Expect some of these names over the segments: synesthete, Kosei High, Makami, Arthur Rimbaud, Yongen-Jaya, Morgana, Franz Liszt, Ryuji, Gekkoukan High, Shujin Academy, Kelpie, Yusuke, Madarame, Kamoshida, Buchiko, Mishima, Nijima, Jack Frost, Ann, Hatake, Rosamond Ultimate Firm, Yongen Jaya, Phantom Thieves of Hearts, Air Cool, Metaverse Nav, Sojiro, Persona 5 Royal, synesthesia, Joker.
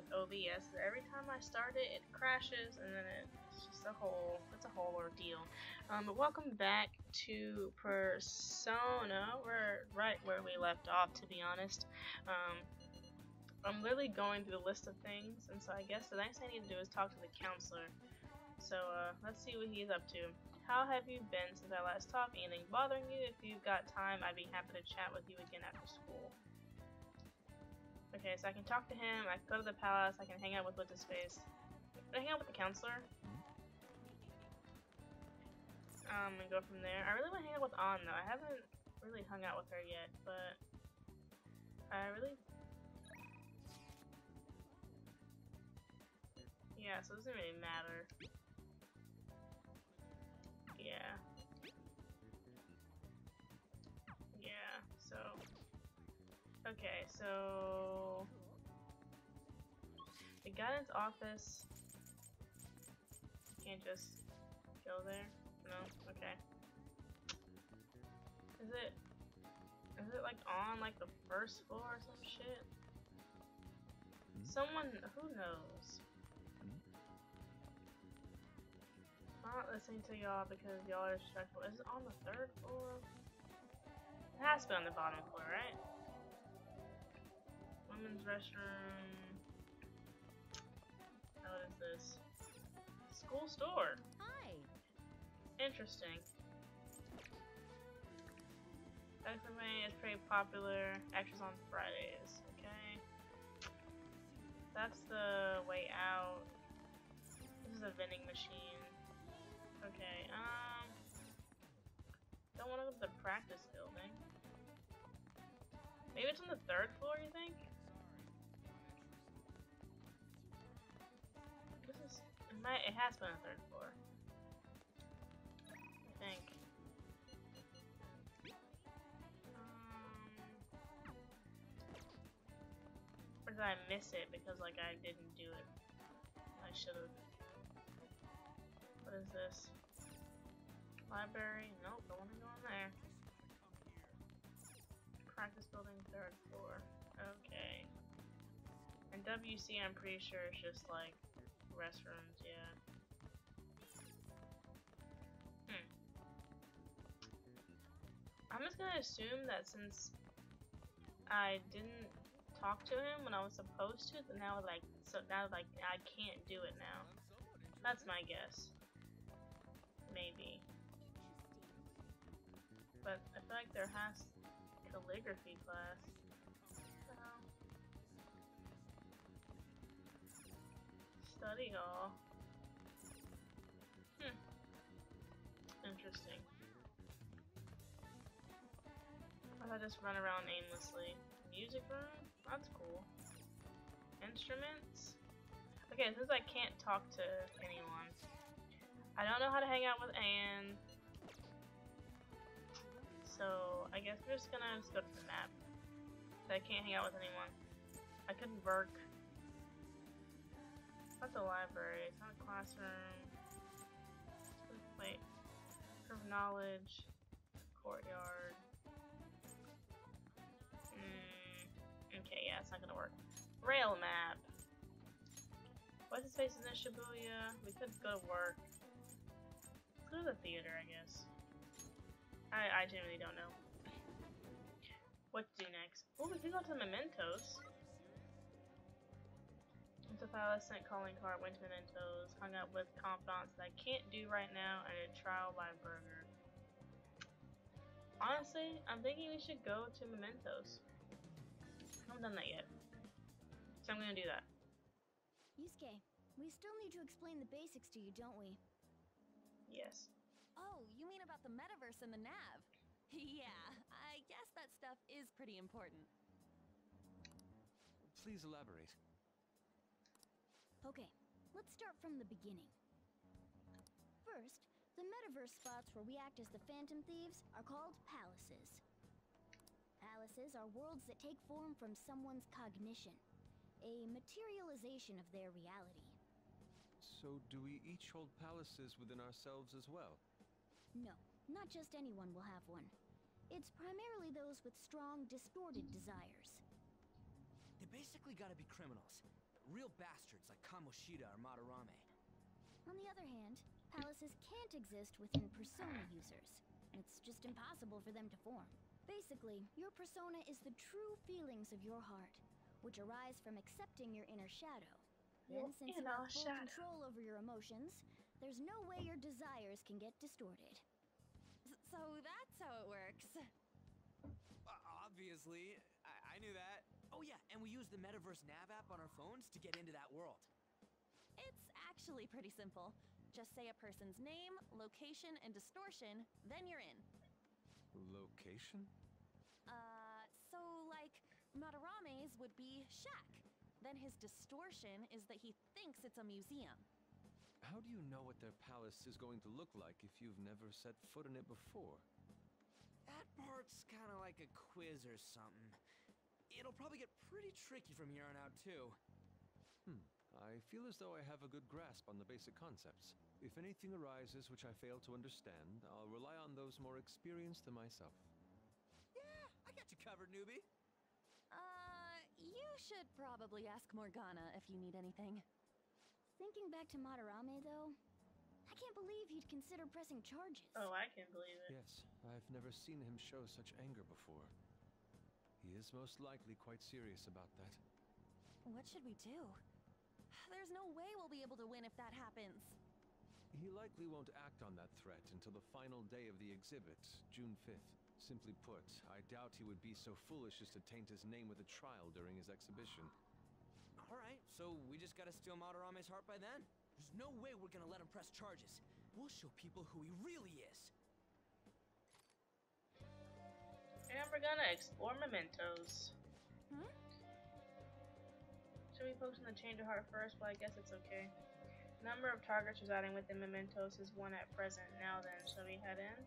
with OBS. Every time I start it, it crashes, and then it's just a whole, it's a whole ordeal. But welcome back to Persona. We're right where we left off, to be honest. I'm literally going through the list of things, and so I guess the next thing I need to do is talk to the counselor. So let's see what he's up to. How have you been since I last talked? Anything bothering you? If you've got time, I'd be happy to chat with you again after school. Okay, so I can talk to him, I can go to the palace, I can hang out with Witness Face. Can I hang out with the counselor? And go from there. I really want to hang out with Ann, though. I haven't really hung out with her yet, but I really... Yeah, so it doesn't really matter. Yeah. Yeah, so... Okay, so... The guidance office... Can't just go there? No? Okay. Is it like on like the first floor or some shit? Someone... who knows? I'm not listening to y'all because y'all are disrespectful. Is it on the third floor? It has to be on the bottom floor, right? Women's restroom. What is this? School store. Hi. Interesting. Anime is pretty popular. Extras on Fridays. Okay. That's the way out. This is a vending machine. Okay. Don't want to go to the practice building. Maybe it's on the third floor. You think? This is, it has been a third floor, I think. Or did I miss it because like I didn't do it? I should have. What is this? Library? Nope, don't want to go in there. Practice building, third floor. Okay. And WC, I'm pretty sure it's just like restrooms, yeah. I'm just gonna assume that since I didn't talk to him when I was supposed to, then now like I can't do it now. That's my guess. Maybe. But I feel like there has calligraphy class. Study hall. Interesting. I just run around aimlessly. Music room? That's cool. Instruments? Okay, since I can't talk to anyone, I don't know how to hang out with Ann. So I guess we're just gonna just go to the map. I can't hang out with anyone. I couldn't work. That's a library. It's not a classroom. Wait. Curve knowledge. Courtyard. Okay, yeah, it's not gonna work. Rail map. What's his face is in Shibuya? We could go to work. Let's go to the theater, I guess. I genuinely don't know what to do next. Oh, we could go to Mementos. Went to Palace, sent calling card, went to Mementos, hung out with confidants that I can't do right now, and a trial by burger. Honestly, I'm thinking we should go to Mementos. I haven't done that yet, so I'm gonna do that. Yusuke, we still need to explain the basics to you, don't we? Yes. Oh, you mean about the Metaverse and the Nav? Yeah, I guess that stuff is pretty important. Please elaborate. Okay, let's start from the beginning. First, the Metaverse spots where we act as the Phantom Thieves are called palaces. Palaces are worlds that take form from someone's cognition. A materialization of their reality. So do we each hold palaces within ourselves as well? No, not just anyone will have one. It's primarily those with strong, distorted desires. They basically gotta be criminals. Real bastards like Kamoshida or Madarame. On the other hand, palaces can't exist within persona users. It's just impossible for them to form. Basically, your persona is the true feelings of your heart, which arise from accepting your inner shadow. Then since you have full control over your emotions, there's no way your desires can get distorted. So that's how it works. Obviously, I knew that. Oh yeah, and we use the Metaverse Nav app on our phones to get into that world. It's actually pretty simple. Just say a person's name, location, and distortion, then you're in. Location? So like, Madarame's would be shack. Then his distortion is that he thinks it's a museum. How do you know what their palace is going to look like if you've never set foot in it before? That part's kind of like a quiz or something. It'll probably get pretty tricky from here on out, too. I feel as though I have a good grasp on the basic concepts. If anything arises which I fail to understand, I'll rely on those more experienced than myself. Yeah, I got you covered, newbie. You should probably ask Morgana if you need anything. Thinking back to Madarame, though, I can't believe you'd consider pressing charges. Oh, I can't believe it. Yes, I've never seen him show such anger before. He is most likely quite serious about that. What should we do? There's no way we'll be able to win if that happens. He likely won't act on that threat until the final day of the exhibit, June 5th. Simply put, I doubt he would be so foolish as to taint his name with a trial during his exhibition. Alright, so we just gotta steal Madarame's heart by then? There's no way we're gonna let him press charges. We'll show people who he really is. And we're gonna explore Mementos. Should we focus on the change of heart first? Well, I guess it's okay. Number of targets residing within Mementos is 1 at present. Now then, shall we head in?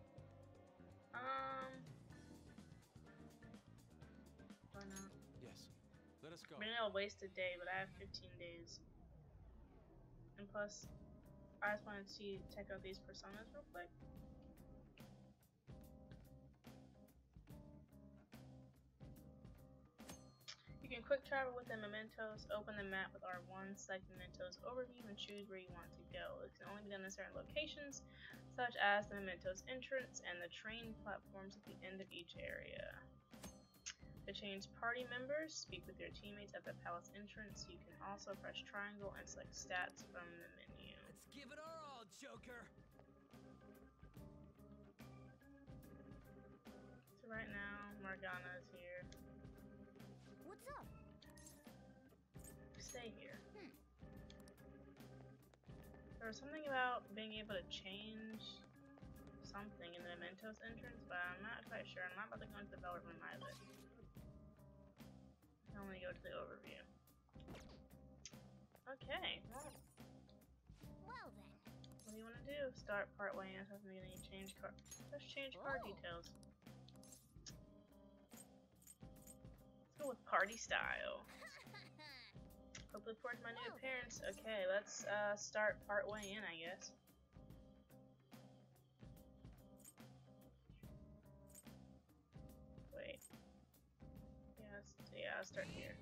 Why not? Yes. Let us go. Maybe I'll waste a day, but I have 15 days. And plus, I just wanted to check out these personas real quick. You can quick travel within Mementos, open the map with R1, select Mementos Overview, and choose where you want to go. It can only be done in certain locations, such as the Mementos entrance and the train platforms at the end of each area. To change party members, speak with your teammates at the palace entrance. You can also press triangle and select stats from the menu. Let's give it our all, Joker! So right now, Morgana is here. What's up? Stay here. There was something about being able to change something in the Mementos entrance, but I'm not quite sure. I'm not about to go into the Bell Room either. I can only go to the overview. Okay. Well then. What do you want to do? Start part way in. So I'm going to change card. Let's change card details. With party style. Hope look forward to my new appearance. Okay, let's start part way in, I guess. Wait. Yeah, I'll start here.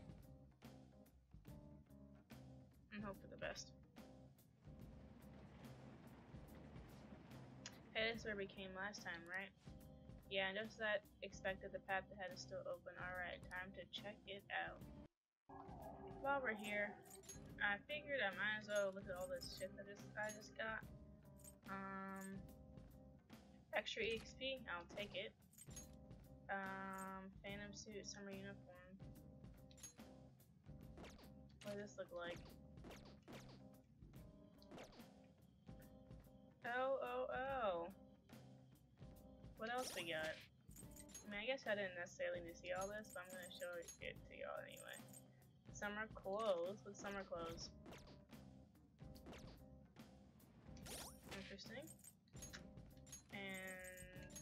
And hope for the best. Hey, this is where we came last time, right? Yeah, I noticed that expected the path ahead is still open. Alright, time to check it out. While we're here, I figured I might as well look at all this shit that I just got. Extra EXP, I'll take it. Phantom suit, summer uniform. What does this look like? Oh. What else we got? I mean, I guess I didn't necessarily need to see all this, but I'm gonna show it to y'all anyway. Summer clothes. What's summer clothes? Interesting. And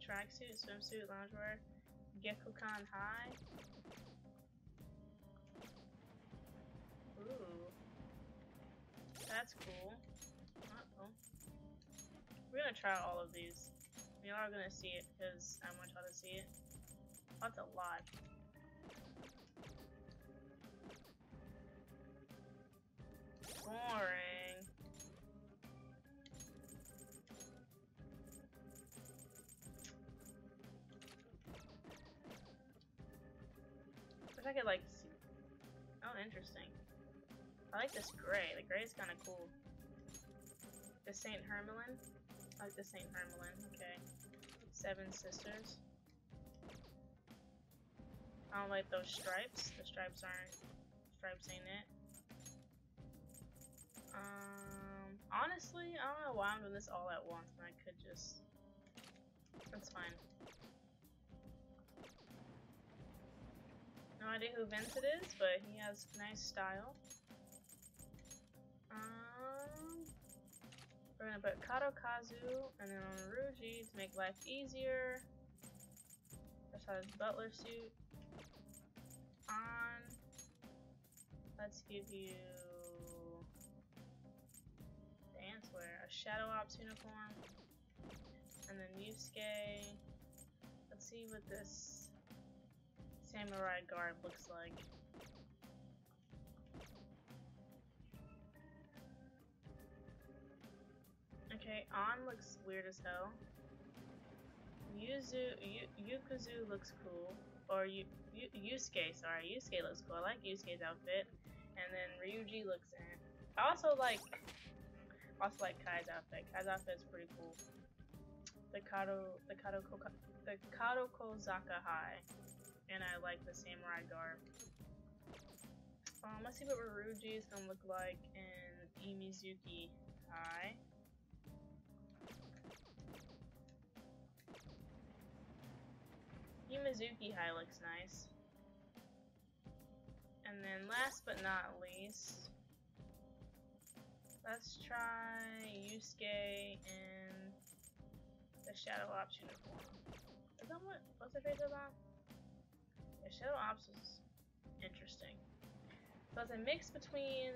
tracksuit, swimsuit, loungewear. Gekkoukan High. Ooh, that's cool. Not cool. We're gonna try all of these. Y'all are gonna see it because I want y'all to see it. That's a lot. boring. Wish I could like see. Oh, interesting. I like this gray. The gray is kind of cool. The Saint Hermelin. I like the Saint Hermelin. Okay. Seven Sisters. I don't like those stripes. The stripes aren't. Stripes ain't it. Honestly, I don't know why I'm doing this all at once, and I could just. That's fine. No idea who Vincent is, but he has nice style. We're gonna put Kadokazu and then on Ryuji to make life easier. That's how his butler suit. On. Let's give you dance wear, a Shadow Ops uniform, and then Yusuke. Let's see what this samurai guard looks like. Okay, Ann looks weird as hell. Yukuzu looks cool. Or Yusuke, sorry. Yusuke looks cool. I like Yusuke's outfit. And then Ryuji looks in. I also like Kai's outfit. Kai's outfit is pretty cool. The Kadokozaka High. And I like the samurai garb. Let's see what Ryuji is gonna look like in Imizuki High. Imizuki High looks nice. And then last but not least, let's try Yusuke in the Shadow Ops uniform. Is that what? What's the face about? Yeah, Shadow Ops is interesting. So it's a mix between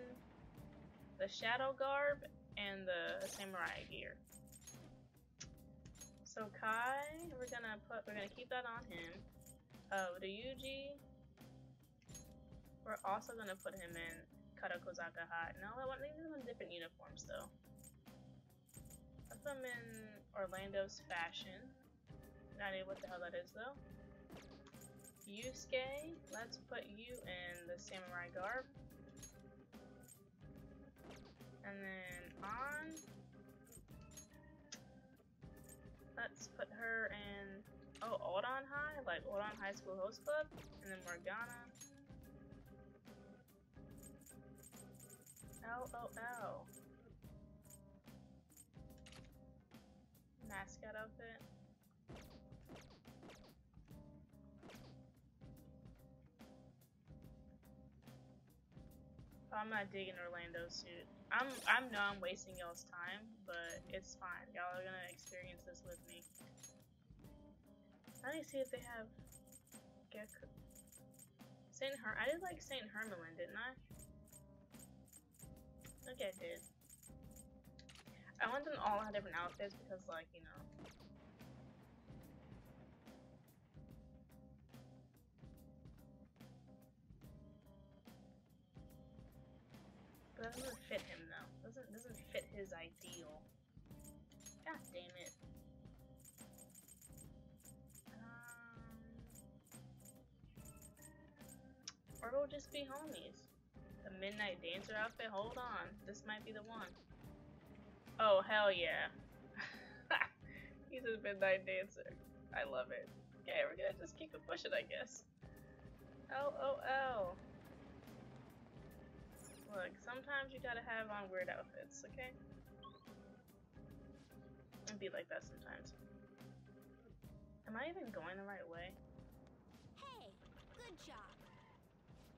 the Shadow Garb and the Samurai gear. So Kai, we're gonna keep that on him. Ryuji, we're also gonna put him in Kadokozaka Hot. No, I want these in different uniforms though. I put him in Orlando's fashion. Not idea what the hell that is though. Yusuke, let's put you in the samurai garb. And then on. Let's put her in, oh, Oldon High, like Oldon High School Host Club, and then Morgana. LOL. Mascot outfit. I'm not digging Orlando's suit. I know I'm wasting y'all's time, but it's fine. Y'all are gonna experience this with me. I need to see if they have Gekko. I did like Saint Hermelin, didn't I? I think I did. I want them all to have different outfits because, like, you know. But that doesn't fit him though. Doesn't fit his ideal. God damn it. Or it'll just be homies. The Midnight Dancer outfit? Hold on. This might be the one. Oh hell yeah. He's a Midnight Dancer. I love it. Okay, we're gonna just keep it pushing, I guess. LOL. Look, sometimes you gotta have on weird outfits, okay? And be like that sometimes. Am I even going the right way? Hey, good job.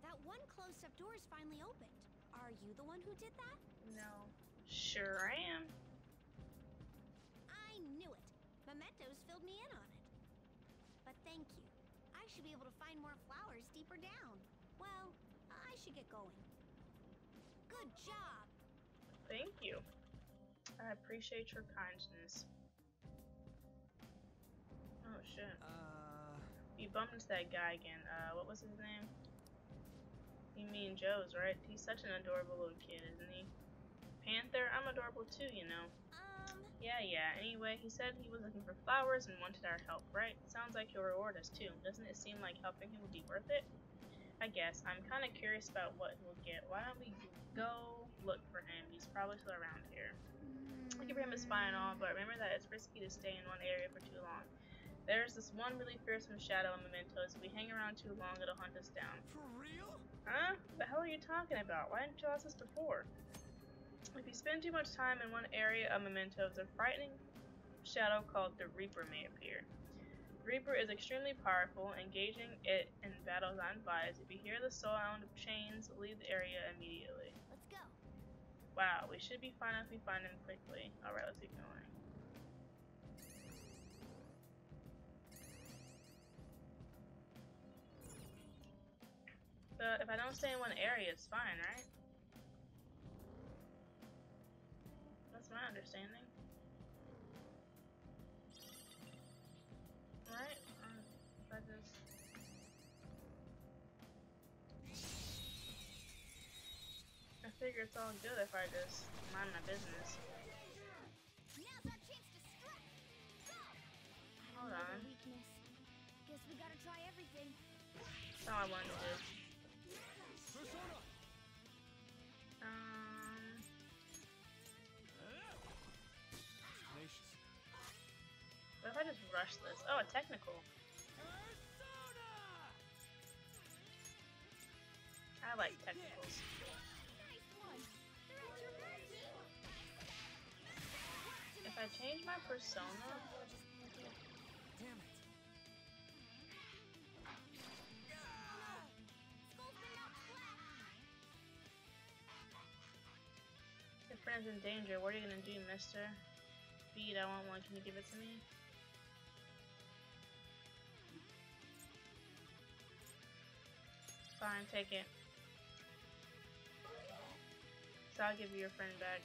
That one closed-up door is finally opened. Are you the one who did that? No. Sure I am. I knew it. Mementos filled me in on it. But thank you. I should be able to find more flowers deeper down. Well, I should get going. Good job. Thank you. I appreciate your kindness. Oh shit. You bumped into that guy again. What was his name? You mean Joe's, right? He's such an adorable little kid, isn't he? panther. I'm adorable too, you know. Yeah. Anyway, he said he was looking for flowers and wanted our help, right? Sounds like he'll reward us too. Doesn't it seem like helping him would be worth it? I guess. I'm kind of curious about what we'll get. Why don't we go look for him? He's probably still around here. Looking for him is fine and all, but remember that it's risky to stay in one area for too long. There's this one really fearsome shadow in Mementos. If we hang around too long, it'll hunt us down. For real? Huh? What the hell are you talking about? Why didn't you ask us before? If you spend too much time in one area of Mementos, a frightening shadow called the Reaper may appear. The Reaper is extremely powerful. Engaging it in battle is unadvised. If you hear the sound of chains, leave the area immediately. Let's go. Wow, we should be fine if we find him quickly. Alright, let's keep going. So if I don't stay in one area, it's fine, right? That's my understanding. Right? I just... I figure it's all good if I just mind my business. Hold on. Guess we gotta try everything. That's all I wanted to do. Persona. What if I just rush this? Oh, a technical. I like technicals. If I change my persona, damn it. Your friend's in danger. What are you gonna do, mister? Feed, I want one. Can you give it to me? Fine, take it. So I'll give you your friend back.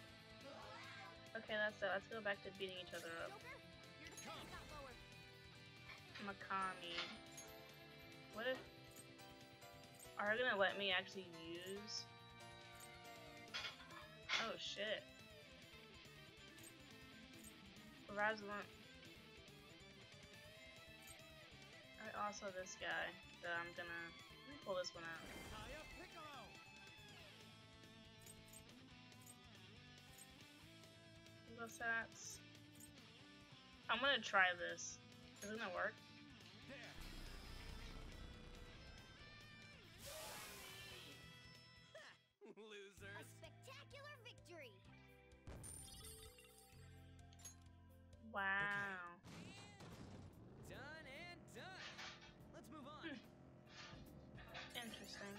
Okay, that's it. Let's go back to beating each other up. Makami. What if... Are they gonna let me actually use... Oh shit. Alright, also this guy that I'm gonna pull this one out. What's that? I'm gonna try this. Is it gonna work? Losers. A spectacular victory. Wow. Okay. Done and done. Let's move on. Interesting.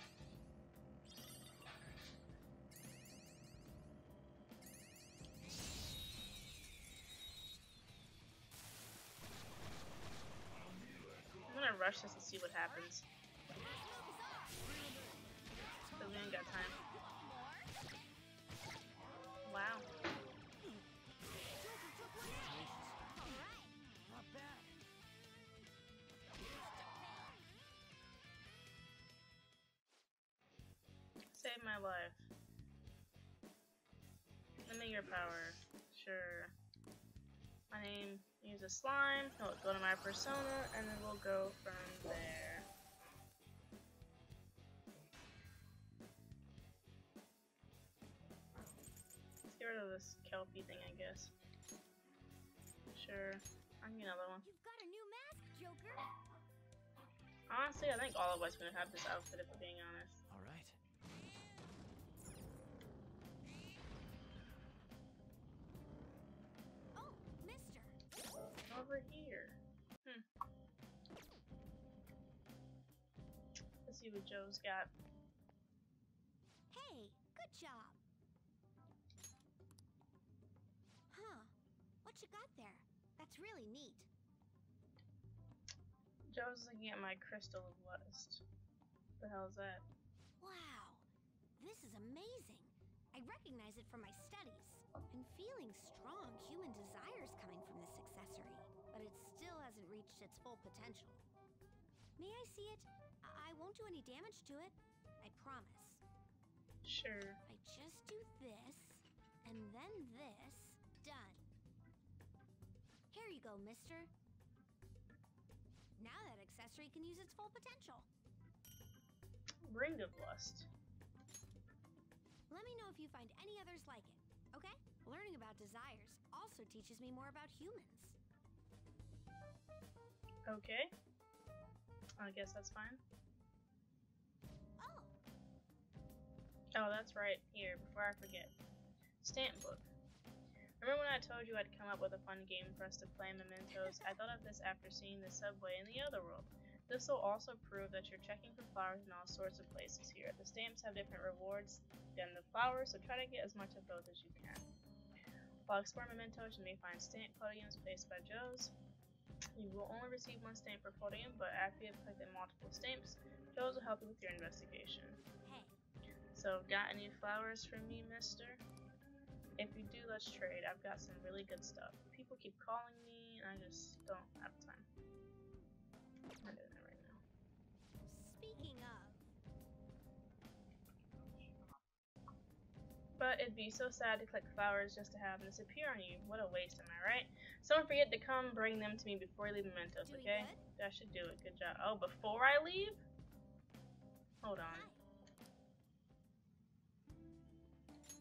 I'm gonna rush this and see what happens. But we ain't got time. Wow. Save my life. Limit your power. Sure. My name. Use a slime. No, go to my persona, and then we'll go from there. Let's get rid of this Kelpie thing, I guess. Sure. I need another one. You've got a new mask, Joker. Honestly, I think all of us are gonna have this outfit if we're being honest. All right. Oh, mister. Over here. Let's see what Joe's got. Hey, good job. Huh. What you got there? That's really neat. Joe's looking at my crystal of lust. What the hell is that? Wow, this is amazing. I recognize it from my studies. I'm feeling strong human desires coming from this accessory, but it still hasn't reached its full potential. May I see it? I won't do any damage to it. I promise. Sure. I just do this, And then this. Done. Here you go, mister. Now that accessory can use its full potential. Ring of Lust. Let me know if you find any others like it, okay? Learning about desires also teaches me more about humans. Okay. I guess that's fine. Oh. Oh, that's right here, before I forget. Stamp book. Remember when I told you I'd come up with a fun game for us to play, Mementos? I thought of this after seeing the subway in the other world. This will also prove that you're checking for flowers in all sorts of places here. The stamps have different rewards than the flowers, so try to get as much of both as you can. While exploring Mementos, you may find stamp podiums placed by Joes. You will only receive one stamp per podium, but after you have collected multiple stamps, Joes will help you with your investigation. Hey. So, got any flowers for me, mister? If you do, let's trade. I've got some really good stuff. People keep calling me, and I just don't have time. I'm doing that right now. Speaking of... But it'd be so sad to collect flowers just to have them disappear on you. What a waste, am I right? Someone forget to come bring them to me before you leave Mementos, okay? That should do it. Good job. Oh, before I leave? Hold on. Hi.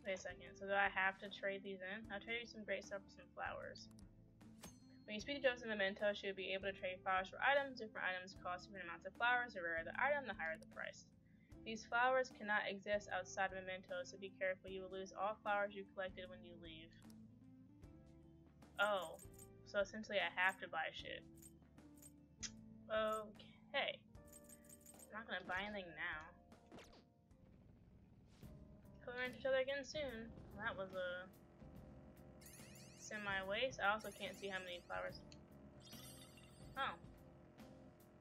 Wait a second, so do I have to trade these in? I'll trade you some great stuff for some flowers. When you speak to Joseph Memento, she will be able to trade flowers for items. Different items cost different amounts of flowers. The rarer the item, the higher the price. These flowers cannot exist outside Mementos, so be careful. You will lose all flowers you collected when you leave. Oh, so essentially I have to buy shit. Okay. I'm not gonna buy anything now. We'll run into each other again soon. That was a semi-waste. I also can't see how many flowers. Oh.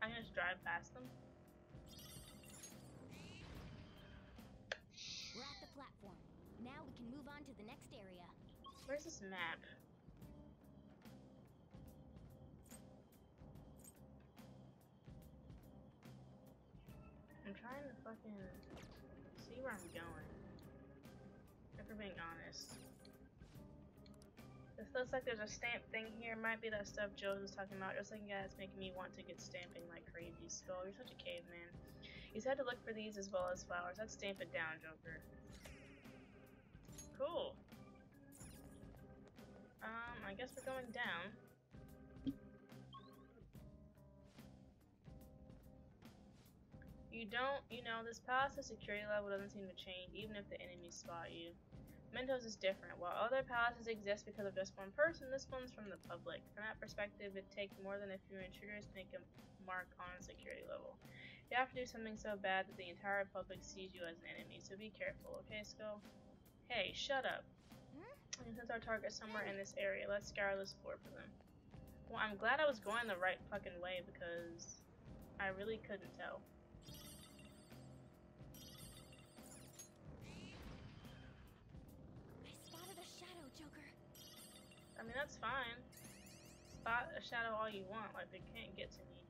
I can just drive past them. We're at the platform. Now we can move on to the next area. Where's this map? I'm trying to fucking see where I'm going. If we're being honest. This looks like there's a stamp thing here. Might be that stuff Joe was talking about. Just looking at it's making me want to get stamping like crazy. Skull, you're such a caveman. You had to look for these as well as flowers. Let's stamp it down, Joker. Cool. I guess we're going down. This palace's security level doesn't seem to change, even if the enemies spot you. Mementos is different. While other palaces exist because of just one person, this one's from the public. From that perspective, it'd take more than a few intruders to make a mark on security level. You have to do something so bad that the entire public sees you as an enemy, so be careful, okay, Skull? Hey, shut up. And since our target's somewhere in this area, let's scour this floor for them. Well, I'm glad I was going the right fucking way because I really couldn't tell. Joker. I mean, that's fine. Spot a shadow all you want, like they can't get to me.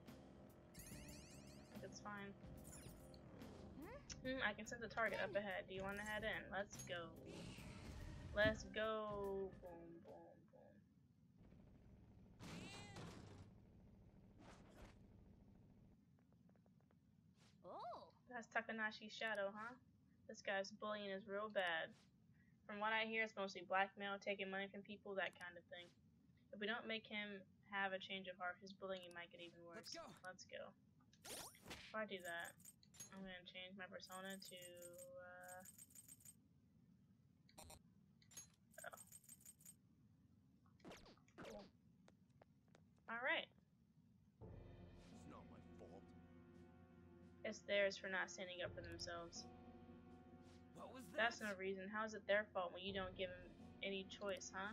It's fine. I can send the target up ahead. Do you want to head in? Let's go. Let's go. Boom, boom, boom. Oh, that's Takanashi's shadow, huh? This guy's bullying is real bad. From what I hear, it's mostly blackmail, taking money from people, that kind of thing. If we don't make him have a change of heart, his bullying might get even worse. Let's go. If I do that, I'm gonna change my persona to, Oh. Cool. Alright. It's not my fault. It's theirs for not standing up for themselves. What was that? That's no reason. How is it their fault when you don't give them any choice, huh?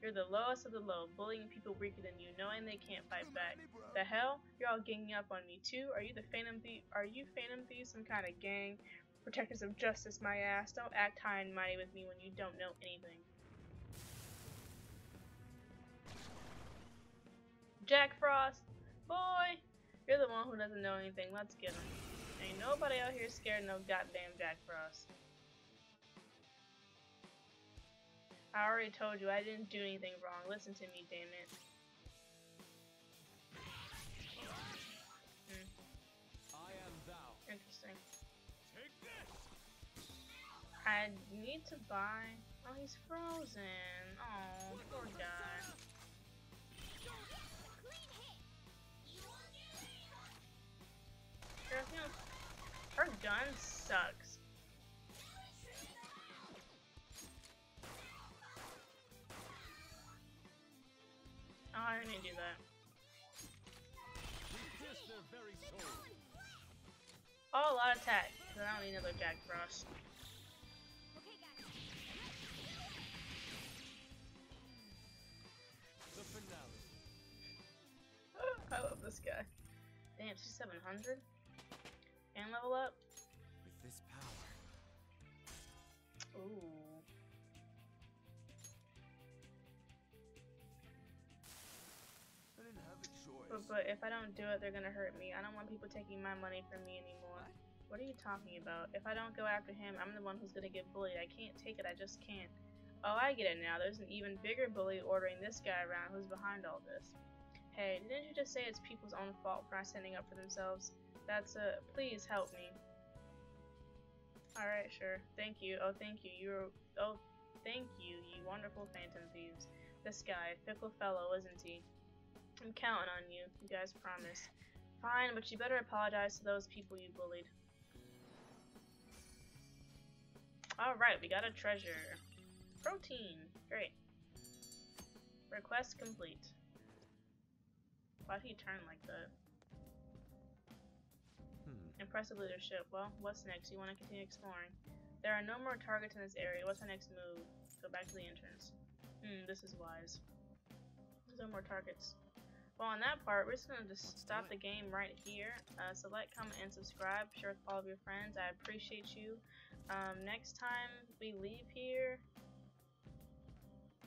You're the lowest of the low, bullying people weaker than you, knowing they can't fight back. The hell? You're all ganging up on me too? Are you the Phantom Thieves? Are you Phantom Thieves? Some kind of gang? Protectors of justice, my ass. Don't act high and mighty with me when you don't know anything. Jack Frost! Boy! You're the one who doesn't know anything. Let's get him. Ain't nobody out here scared no goddamn Jack Frost. I already told you I didn't do anything wrong. Listen to me, damn it. I am thou. Interesting. Take this. I need to buy. Oh, he's frozen. Oh, poor guy. Her gun sucks. Oh, I didn't do that. Oh, a lot of attack. I don't need another Jack Frost. The finale. I love this guy. Damn, she's 700. And level up. With this power. Ooh. I didn't have a choice. But if I don't do it, they're gonna hurt me. I don't want people taking my money from me anymore. What are you talking about? If I don't go after him, I'm the one who's gonna get bullied. I can't take it, I just can't. Oh, I get it now. There's an even bigger bully ordering this guy around who's behind all this. Hey, didn't you just say it's people's own fault for not standing up for themselves? That's a... please help me. Alright, sure. Thank you. Oh, thank you. You're... oh, thank you, you wonderful Phantom Thieves. This guy, fickle fellow, isn't he? I'm counting on you. You guys promised. Fine, but you better apologize to those people you bullied. Alright, we got a treasure. Protein. Great. Request complete. Why'd he turn like that? Impressive leadership. Well, what's next? You want to continue exploring? There are no more targets in this area. What's our next move? Go back to the entrance. This is wise. There's no more targets. Well, on that part, we're just going to just stop the game right here. So like, comment, and subscribe. Share with all of your friends. I appreciate you. Next time we leave here,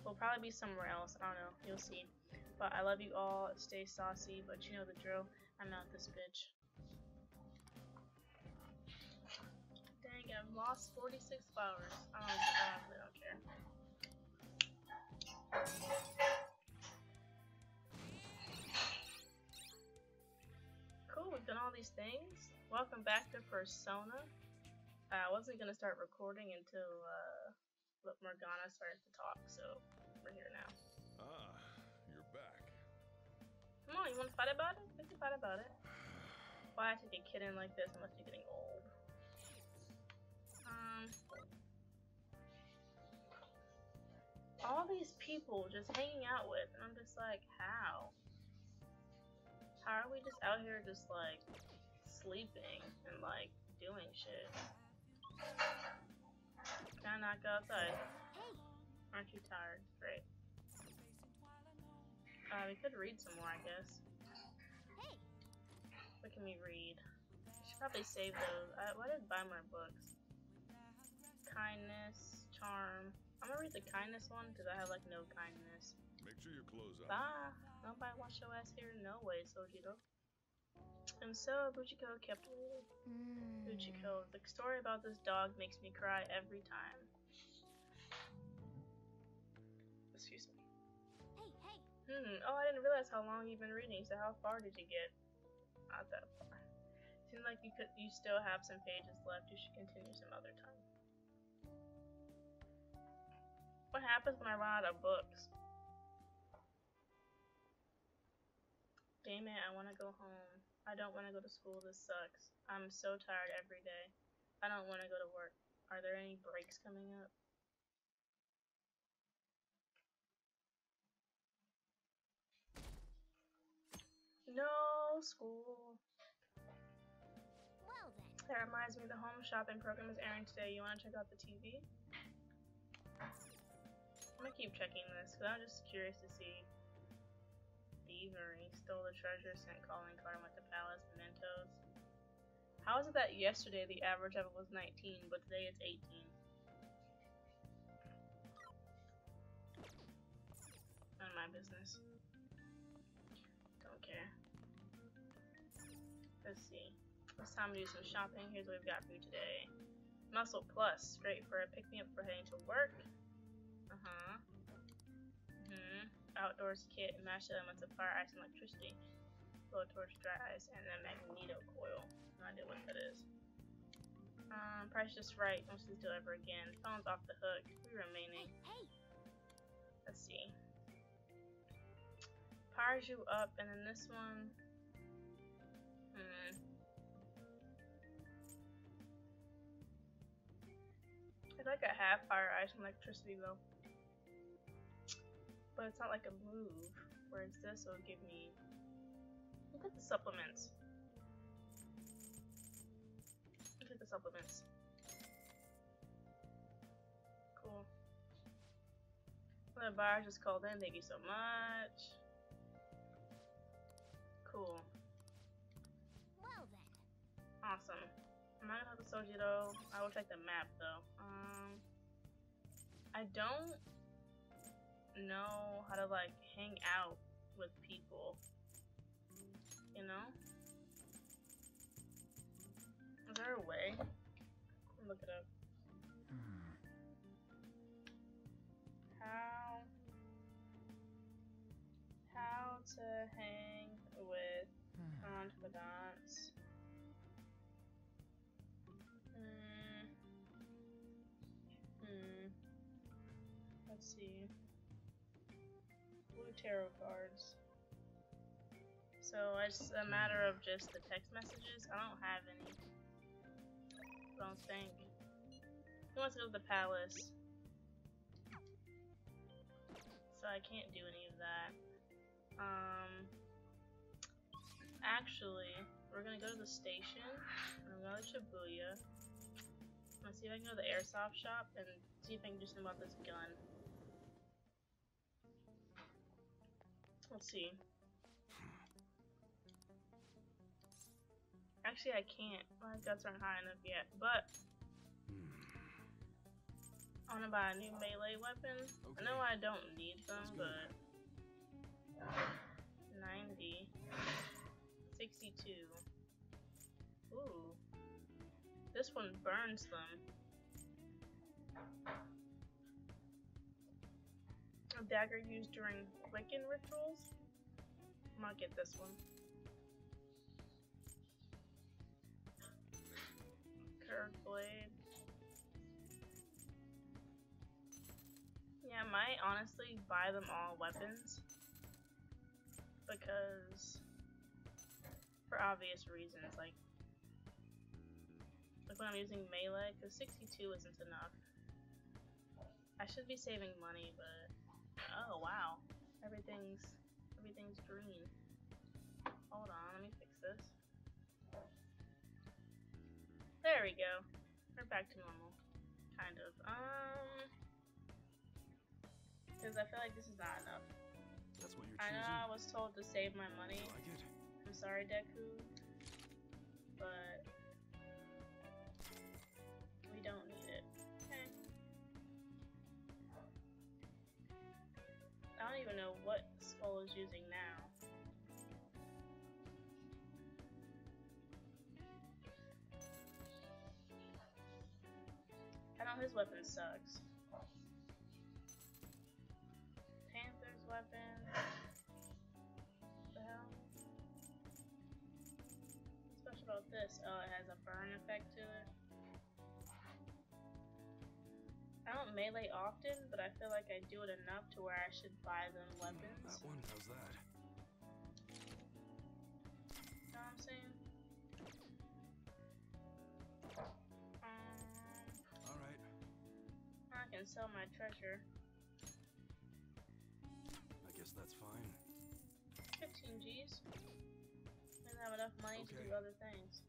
we'll probably be somewhere else. I don't know. You'll see. But I love you all. Stay saucy, but you know the drill. I'm out this bitch. Dang, I've lost 46 flowers. Oh, I don't care. Cool, we've done all these things. Welcome back to Persona. I wasn't gonna start recording until Morgana started to talk, so we're here now. Ah, you're back. Come on, you wanna fight about it? We can fight about it. Why take a kid in like this unless you're getting old? All these people just hanging out with, and I'm just like, how? How are we just out here just like sleeping and like doing shit? Can I not go outside? Aren't you tired? Great. We could read some more, I guess. What can we read? We should probably save those. Why did I buy more books? Kindness, charm. I'm gonna read the kindness one because I have like no kindness. Make sure your clothes up. Bah! Nobody wants your ass here, no way, Sojiro. And so Buchiko kept waiting. Buchiko, the story about this dog makes me cry every time. Excuse me. Hey. Oh, I didn't realize how long you've been reading. So how far did you get? Not that far. Seems like you still have some pages left. You should continue some other time. What happens when I run out of books? Damn it, I want to go home. I don't want to go to school, this sucks. I'm so tired every day. I don't want to go to work. Are there any breaks coming up? No school. Well then. That reminds me, the home shopping program is airing today. You want to check out the TV? I'm gonna keep checking this because I'm just curious to see. Thievery, stole the treasure, sent calling card, went to palace, mementos. How is it that yesterday the average of it was 19, but today it's 18? None of my business. Don't care. Let's see. It's time to do some shopping. Here's what we've got for you today. Muscle Plus, great for a pick-me-up for heading to work. Outdoors kit, mash elements of fire, ice, and electricity. Blow torch, dry ice, and then magneto coil. No idea what that is. Price just right. Don't sleep till ever again. Phone's off the hook. Three remaining. Hey. Let's see. Powers you up, and then this one. I feel like I have fire, ice, and electricity though. But it's not like a move. Whereas this will give me. Look at the supplements. Look at the supplements. Cool. Well, the buyers just called in. Thank you so much. Cool. Well then. Awesome. I'm not gonna have the Sojiro. I will check the map though. I don't know how to like hang out with people, you know? Is there a way? Look it up. How to hang with confidants. Let's see. Blue tarot cards. So it's a matter of just the text messages. I don't have any. I don't think. He wants to go to the palace. So I can't do any of that. Actually, we're gonna go to the station. I'm gonna go to Shibuya. I'm gonna see if I can go to the airsoft shop and see if I can do something about this gun. Let's see. Actually, I can't. My guts aren't high enough yet, but I want to buy a new melee weapon. Okay. I know I don't need them, but 90, 62. Ooh, this one burns them. A dagger used during Wiccan rituals. I'm gonna get this one. Curved blade. Yeah, I might honestly buy them all weapons because for obvious reasons, like when I'm using melee, because 62 isn't enough. I should be saving money, but oh wow, everything's green. Hold on, let me fix this. There we go. We're back to normal. Kind of. Because I feel like this is not enough. That's what you're choosing. I know I was told to save my money. Like it. I'm sorry, Deku. But we don't need it. Okay. I don't even know what Skull is using now. I know his weapon sucks. Panther's weapon. What the hell? What's special about this? Oh, it has a burn effect to it. I don't melee often, but I feel like I do it enough to where I should buy them weapons. That one does that. You know what I'm saying? I can sell my treasure. I guess that's fine. 15 G's. I don't have enough money to do other things.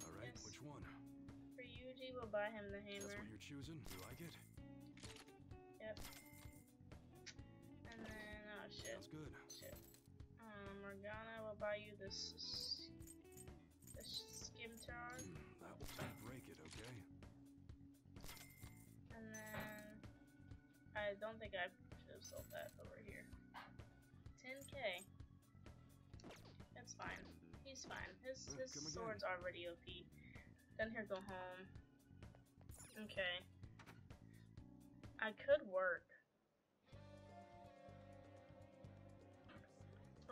Alright, yes. Which one? For Ryuji, we'll buy him the hammer. That's what you're choosing? You like it? Yep. And then, oh shit. Sounds good. Shit. Morgana, we'll buy you this. That will break it, okay? And then I don't think I should have sold that over here. 10K. That's fine. He's fine. His sword's already OP. Then he'll go home. Okay. I could work.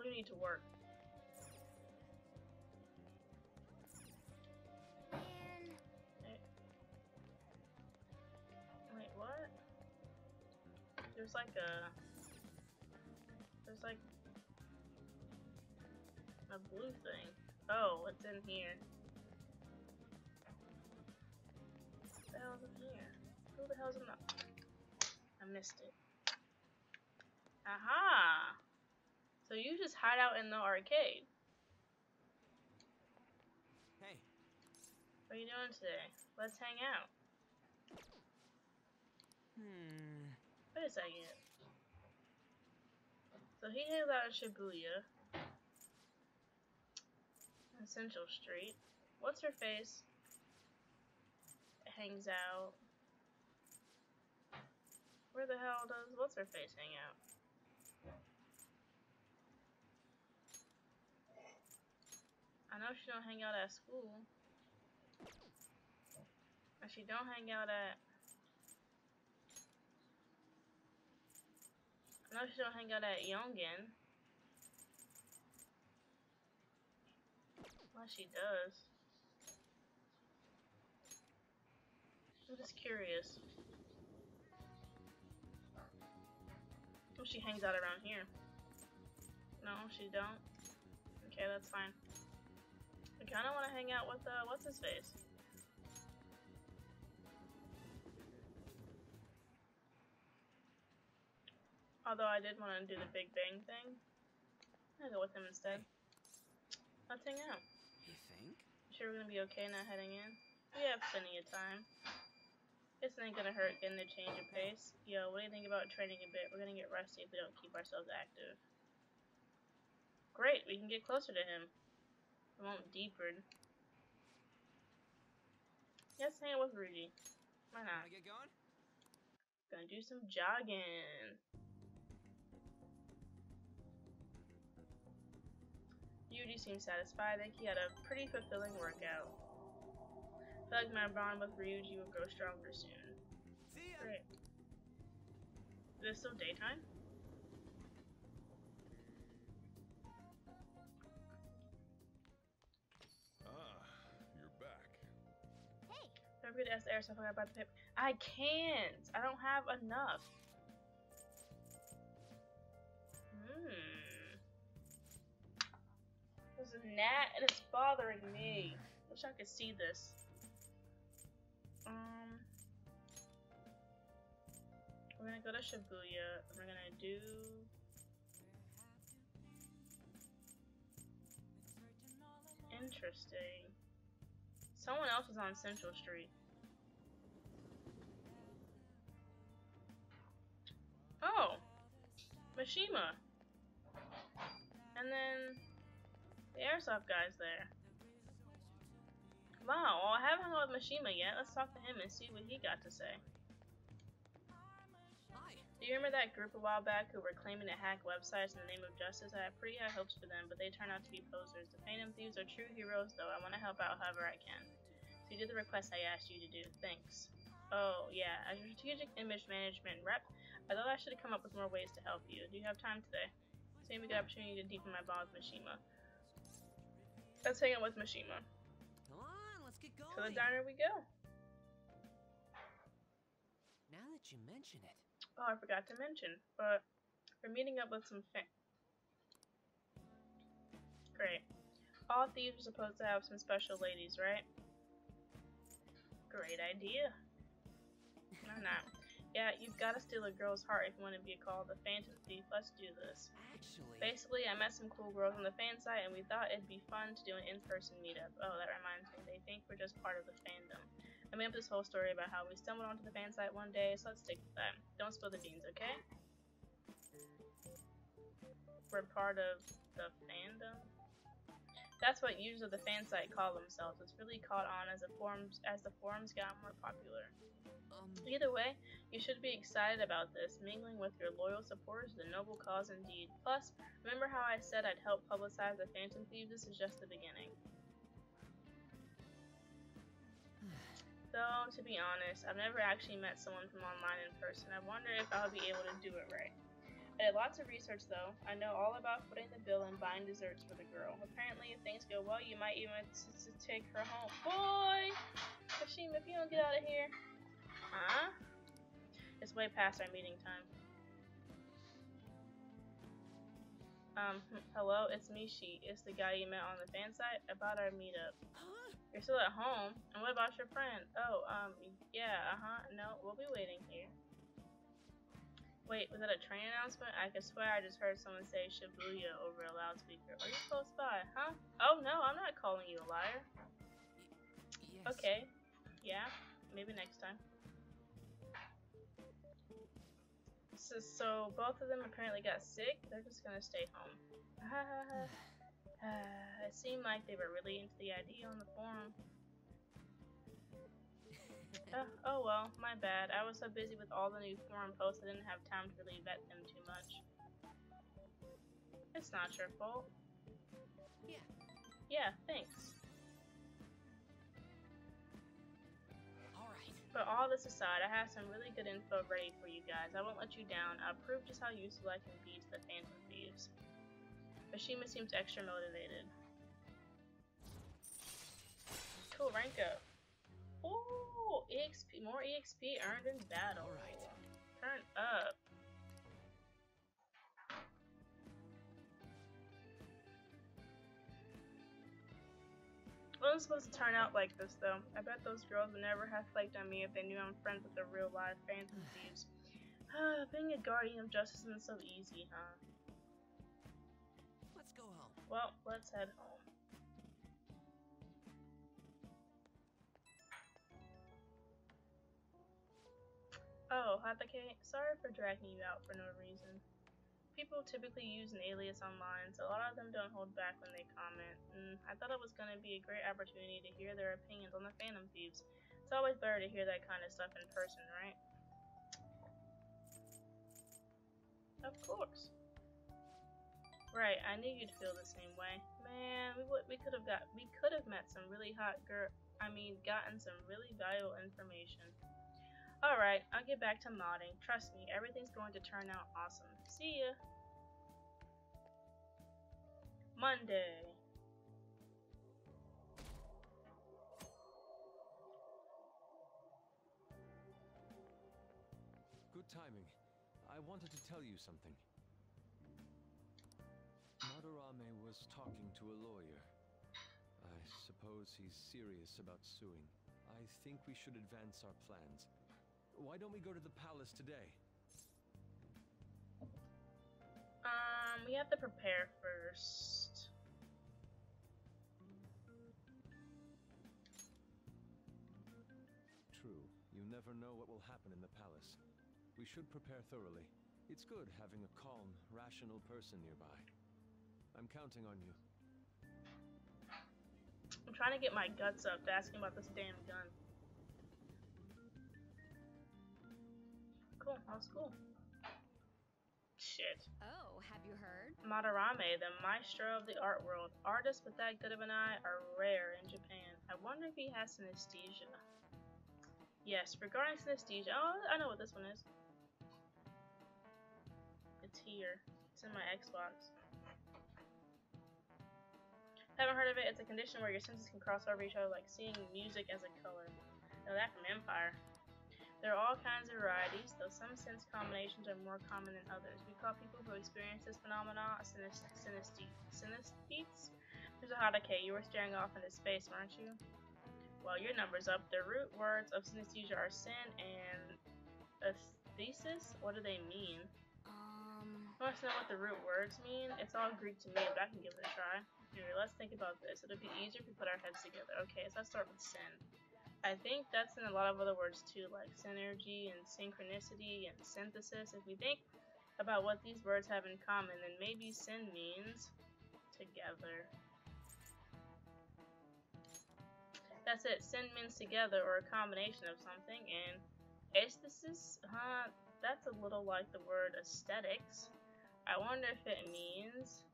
We need to work. Wait, what? There's like a... There's like... a blue thing. Oh, it's in here. What the hell's in here? Who the hell's in the... I missed it. Aha! So you just hide out in the arcade. Hey. What are you doing today? Let's hang out. Hmm. Wait a second. So he hangs out in Shibuya. On Central Street. What's her face? It hangs out. Where the hell does what's her face hang out? I know she don't hang out at school. And she don't hang out at... I know she don't hang out at Yongen. Unless she does. I'm just curious. Well, she hangs out around here. No, she don't. Okay, that's fine. I kinda wanna hang out with, what's-his-face? Although I did wanna do the Big Bang thing. I'll go with him instead. Let's hang out. You think? I'm sure we're gonna be okay not heading in. We have plenty of time. This ain't gonna hurt getting a change of pace. Yo, what do you think about training a bit? We're gonna get rusty if we don't keep ourselves active. Great, we can get closer to him. I won't deeper. Yes, hang out with Ryuji. Why not? Wanna get going? Gonna do some jogging. Ryuji seemed satisfied. I think he had a pretty fulfilling workout. I feel like my bond with Ryuji will grow stronger soon. See ya. Great. Is this still daytime? I forgot to ask the air stuff I got about the paper. I can't! I don't have enough. Hmm. There's a gnat and it's bothering me. Wish I could see this. We're gonna go to Shibuya and we're gonna do interesting. Someone else is on Central Street. Oh! Mishima! And then the airsoft guy's there. Wow, well, I haven't hung out with Mishima yet. Let's talk to him and see what he got to say. Hi. Do you remember that group a while back who were claiming to hack websites in the name of justice? I had pretty high hopes for them, but they turned out to be posers. The Phantom Thieves are true heroes, though. I want to help out however I can. So you did the request I asked you to do. Thanks. Oh, yeah. As your strategic image management rep, I thought I should have come up with more ways to help you. Do you have time today? Seems a good opportunity to deepen my bond with Mishima. Let's hang out with Mishima. Come on, let's get going. To the diner we go. Now that you mention it. Oh, I forgot to mention, but we're meeting up with some fan. Great. All thieves are supposed to have some special ladies, right? Great idea. Why not? Yeah, you've got to steal a girl's heart if you want to be called the Phantom Thief. Let's do this. Actually, basically, I met some cool girls on the fan site, and we thought it'd be fun to do an in-person meetup. Oh, that reminds me, they think we're just part of the fandom. I made up this whole story about how we stumbled onto the fan site one day, so let's stick with that. Don't spill the beans, okay? We're part of the fandom? That's what users of the fan site call themselves. It's really caught on as the forums got more popular. Either way, you should be excited about this, mingling with your loyal supporters is a noble cause indeed. Plus, remember how I said I'd help publicize the Phantom Thieves? This is just the beginning. Though, to be honest, I've never actually met someone from online in person. I wonder if I'll be able to do it right. I did lots of research, though. I know all about footing the bill and buying desserts for the girl. Apparently, if things go well, you might even take her home. Boy! Mishima, if you don't get out of here. Huh? It's way past our meeting time. Hello, it's Mishi. It's the guy you met on the fan site about our meetup. You're still at home? And what about your friend? Oh, yeah, no, we'll be waiting here. Wait, was that a train announcement? I could swear I just heard someone say Shibuya over a loudspeaker. Are you close by, huh? Oh no, I'm not calling you a liar. Yes. Okay, yeah, maybe next time. So both of them apparently got sick. They're just gonna stay home. It seemed like they were really into the idea on the forum. Oh well, my bad. I was so busy with all the new forum posts I didn't have time to really vet them too much. It's not your fault. Yeah. Yeah, thanks. Alright. But all this aside, I have some really good info ready for you guys. I won't let you down. I'll prove just how useful I can be to the Phantom Thieves. Mishima seems extra motivated. Cool, rank up. Ooh, EXP, more EXP earned in battle. Alright. Turn up. Wasn't supposed to turn out like this though. I bet those girls would never have flaked on me if they knew I'm friends with the real live Phantom Thieves. Being a guardian of justice isn't so easy, huh? Let's go home. Well, let's head home. Oh, Hatake, sorry for dragging you out for no reason. People typically use an alias online, so a lot of them don't hold back when they comment. And I thought it was going to be a great opportunity to hear their opinions on the Phantom Thieves. It's always better to hear that kind of stuff in person, right? Of course. Right, I knew you'd feel the same way. Man, we could have met some really hot girl. I mean, gotten some really valuable information. Alright, I'll get back to modding. Trust me, everything's going to turn out awesome. See ya! Monday. Good timing. I wanted to tell you something. Madarame was talking to a lawyer. I suppose he's serious about suing. I think we should advance our plans. Why don't we go to the palace today? We have to prepare first. True. You never know what will happen in the palace. We should prepare thoroughly. It's good having a calm, rational person nearby. I'm counting on you. I'm trying to get my guts up to ask him about this damn gun. Cool, that was cool. Shit. Oh, have you heard? Madarame, the maestro of the art world. Artists with that good of an eye are rare in Japan. I wonder if he has synesthesia. Yes, regarding synesthesia. Oh, I know what this one is. It's here. It's in my Xbox. Haven't heard of it? It's a condition where your senses can cross over each other, like seeing music as a color. Now that from Empire. There are all kinds of varieties, though some sense combinations are more common than others. We call people who experience this phenomenon synesthetes. There's a Hatake, you were staring off into space, weren't you? Well, your number's up. The root words of synesthesia are sin and aesthesis. What do they mean? I want to know what the root words mean. It's all Greek to me, but I can give it a try. Anyway, let's think about this. It'll be easier if we put our heads together. Okay, so let's start with sin. I think that's in a lot of other words too, like synergy and synchronicity and synthesis. If we think about what these words have in common, then maybe syn means together. That's it, syn means together or a combination of something, and aesthesis, that's a little like the word aesthetics. I wonder if it means...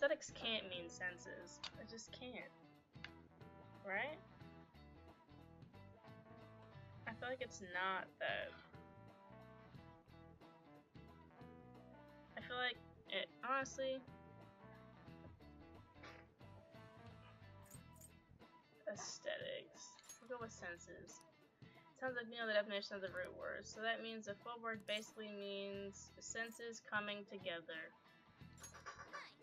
aesthetics can't mean senses. It just can't. Right? I feel like it's not that. I feel like it, honestly, aesthetics. We'll go with senses. Sounds like we know the definition of the root word. So that means the full word basically means senses coming together. Nice.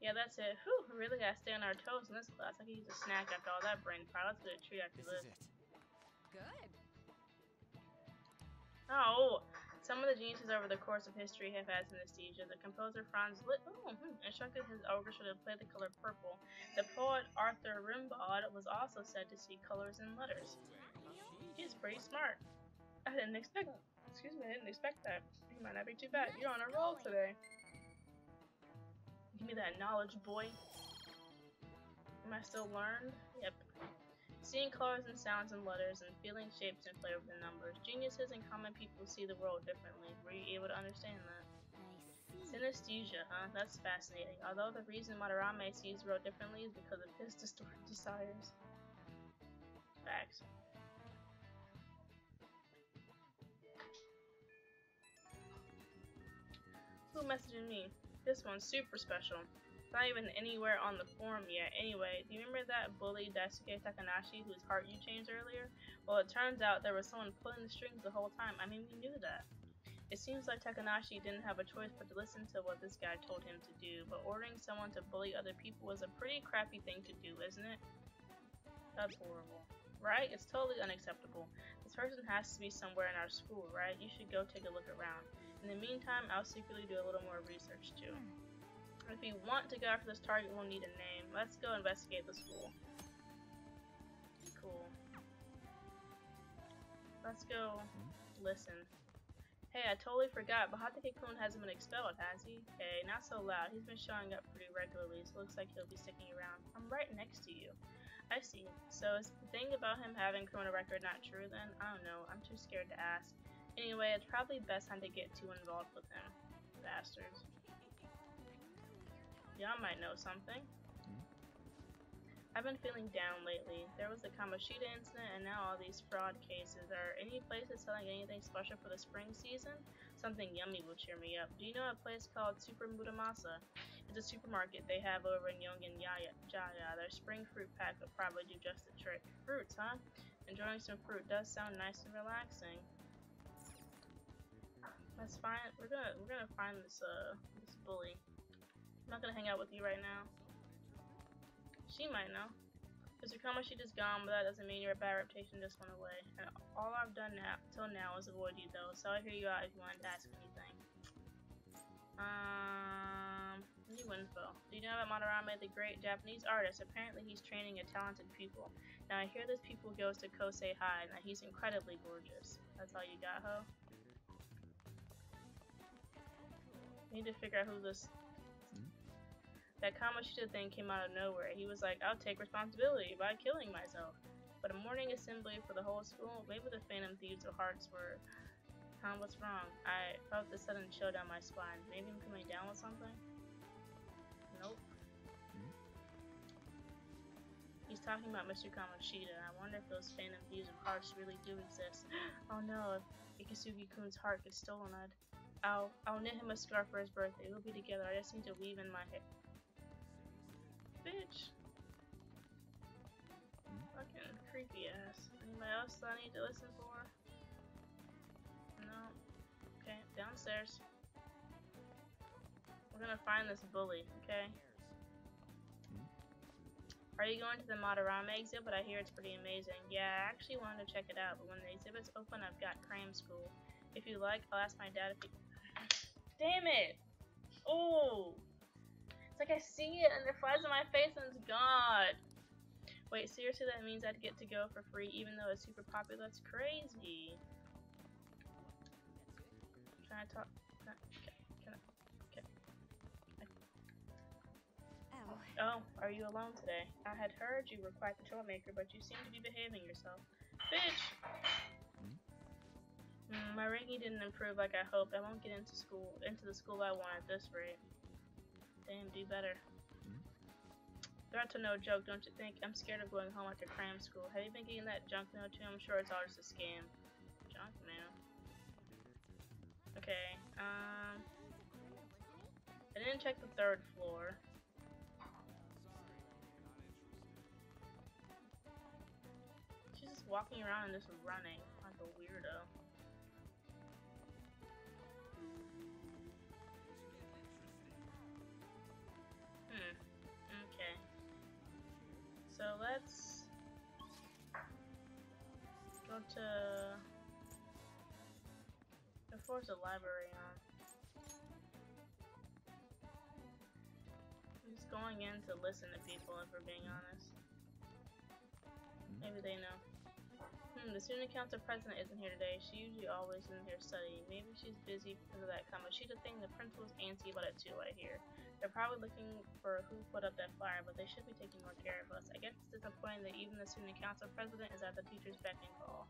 Yeah, that's it. Whew, we really gotta stay on our toes in this class. I could use a snack after all that brain power. Let's get a treat after this. Good. Oh, some of the geniuses over the course of history have had synesthesia. The composer Franz Liszt instructed his orchestra to play the color purple. The poet Arthur Rimbaud was also said to see colors in letters. He's pretty smart. Excuse me, I didn't expect that. You might not be too bad. You're on a roll today. Give me that knowledge, boy. Am I still learned? Yep. Seeing colors and sounds and letters and feeling shapes and flavor with numbers. Geniuses and common people see the world differently. Were you able to understand that? Synesthesia, huh? That's fascinating. Although the reason Madarame sees the world differently is because of his distorted desires. Facts. Who messaging me? This one's super special. Not even anywhere on the forum yet. Anyway, do you remember that bully Daisuke Takanashi whose heart you changed earlier? Well, it turns out there was someone pulling the strings the whole time. I mean, we knew that. It seems like Takanashi didn't have a choice but to listen to what this guy told him to do, but ordering someone to bully other people is a pretty crappy thing to do, isn't it? That's horrible. Right? It's totally unacceptable. This person has to be somewhere in our school, right? You should go take a look around. In the meantime, I'll secretly do a little more research too. If we want to go after this target, we'll need a name. Let's go investigate the school. Cool. Let's go listen. Hey, I totally forgot, but Hatake-kun hasn't been expelled, has he? Hey, not so loud. He's been showing up pretty regularly, so it looks like he'll be sticking around. I'm right next to you. I see. So is the thing about him having criminal record not true then? I don't know. I'm too scared to ask. Anyway, it's probably best not to get too involved with him. Bastards. Y'all might know something. I've been feeling down lately. There was the Kamoshida incident and now all these fraud cases. Are any places selling anything special for the spring season? Something yummy will cheer me up. Do you know a place called Super Muramasa? It's a supermarket they have over in Yongen Jaya. Their spring fruit pack would probably do just the trick. Fruits, huh? Enjoying some fruit does sound nice and relaxing. Let's find. We're gonna find this bully. I'm not gonna hang out with you right now. She might know. Mr. Kamoshida's gone, but that doesn't mean your bad reputation just went away. And all I've done till now is avoid you, though, so I'll hear you out if you wanted to ask anything. New info. Do you know about Madarame, the great Japanese artist? Apparently he's training a talented pupil. Now I hear this pupil goes to Kosei High, and that he's incredibly gorgeous. That's all you got, ho? We need to figure out who this... That Kamoshida thing came out of nowhere. He was like, I'll take responsibility by killing myself. But a morning assembly for the whole school, maybe the Phantom Thieves of Hearts were... Huh, what's wrong? I felt the sudden chill down my spine. Maybe I'm coming down with something? Nope. He's talking about Mr. Kamoshida. I wonder if those Phantom Thieves of Hearts really do exist. Oh no, if Ikisugi-kun's heart gets stolen, I'll knit him a scarf for his birthday. We'll be together. I just need to weave in my hair. Bitch. Fucking creepy ass. Anybody else that I need to listen for? No. Okay, downstairs. We're gonna find this bully, okay? Are you going to the Madarame exhibit? But I hear it's pretty amazing. Yeah, I actually wanted to check it out, but when the exhibit's open, I've got cram school. If you like, I'll ask my dad if he... Damn it! Oh! It's like I see it and it flies in my face and it's gone. Wait, seriously, that means I'd get to go for free even though it's super popular? That's crazy. Can I talk? Can I? Oh, are you alone today? I had heard you were quite the troublemaker, but you seem to be behaving yourself. Bitch! My ranking didn't improve like I hoped. I won't get into the school I want at this rate. Damn, do better. That's no joke, don't you think? I'm scared of going home after cram school. Have you been getting that junk mail too? I'm sure it's all just a scam. Junk mail? Okay, I didn't check the third floor. She's just walking around and just running like a weirdo. Okay. So let's go to the force the library on. I'm just going in to listen to people if we're being honest. Maybe they know. The student council president isn't here today. She usually always isn't here studying. Maybe she's busy because of that Kamoshida thing. The principal's antsy about it too, I hear. They're probably looking for who put up that flyer, but they should be taking more care of us. I guess it's disappointing that even the student council president is at the teacher's beck and call.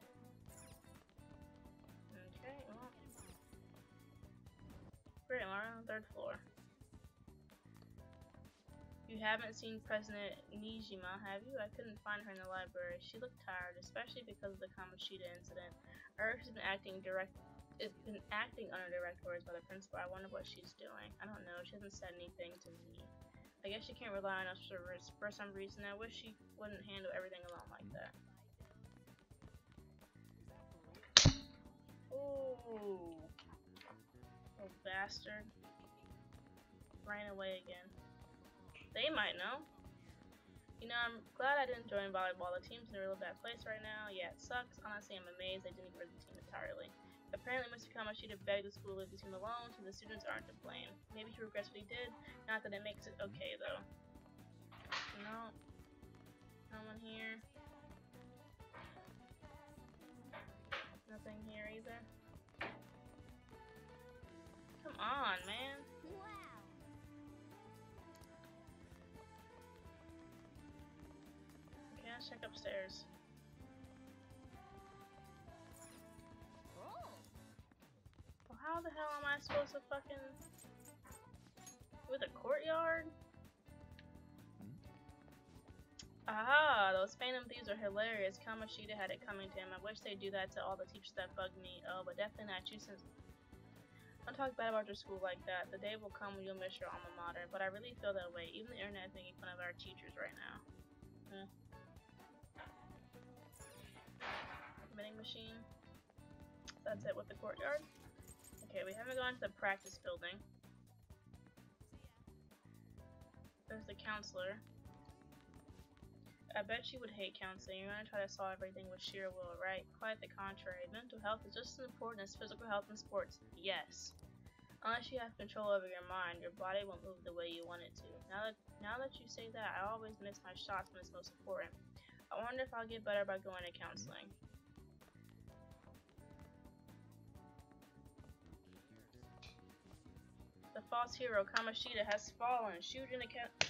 Okay, well. Great, I'm on the third floor. You haven't seen President Nijima, have you? I couldn't find her in the library. She looked tired, especially because of the Kamoshida incident. I heard she's been acting under direct orders by the principal. I wonder what she's doing. I don't know. She hasn't said anything to me. I guess she can't rely on us for some reason. I wish she wouldn't handle everything alone like that. Ooh. Little bastard. Ran away again. They might know. You know, I'm glad I didn't join volleyball. The team's in a real bad place right now. Yeah, it sucks. Honestly, I'm amazed they didn't get rid of the team entirely. Apparently, Mr. Kamoshida begged the school to leave the team alone, so the students aren't to blame. Maybe he regrets what he did. Not that it makes it okay, though. No. No one here. Nothing here either. Come on, man. Wow. Yeah, let's check upstairs. Oh. Well, how the hell am I supposed to fucking... With a courtyard? Ah, those Phantom Thieves are hilarious. Kamoshida had it coming to him. I wish they'd do that to all the teachers that bug me. Oh, but definitely not you since... Don't talk bad about your school like that. The day will come when you'll miss your alma mater. But I really feel that way. Even the internet is making fun of our teachers right now. Huh. Vending machine. That's it with the courtyard. Okay, we haven't gone to the practice building. There's the counselor. I bet she would hate counseling. You're gonna try to solve everything with sheer will, right? Quite the contrary. Mental health is just as important as physical health in sports. Yes. Unless you have control over your mind, your body won't move the way you want it to. Now that you say that, I always miss my shots when it's most important. I wonder if I'll get better by going to counseling. The false hero, Kamoshida, has fallen. Shujin Academy.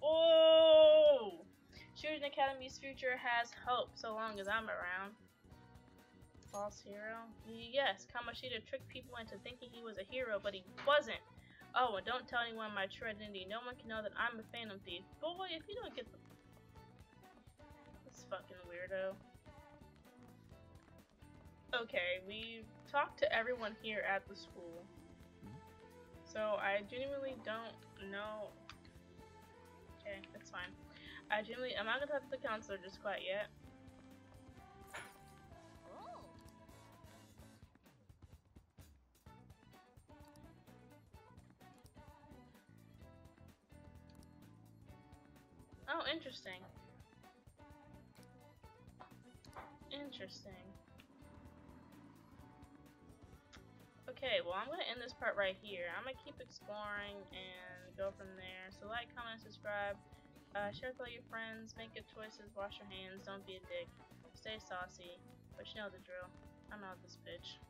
Oh! Shujin Academy's future has hope, so long as I'm around. False hero? Yes, Kamoshida tricked people into thinking he was a hero, but he wasn't. Oh, and don't tell anyone my true identity. No one can know that I'm a Phantom Thief. Boy, if you don't get the... This fucking weirdo. Okay, we talked to everyone here at the school. So I genuinely don't know... Okay, that's fine. I'm not gonna talk to the counselor just quite yet. Oh, interesting. Interesting. Okay, well, I'm going to end this part right here. I'm going to keep exploring and go from there. So like, comment, subscribe, share with all your friends, make good choices, wash your hands, don't be a dick, stay saucy, but you know the drill. I'm out this bitch.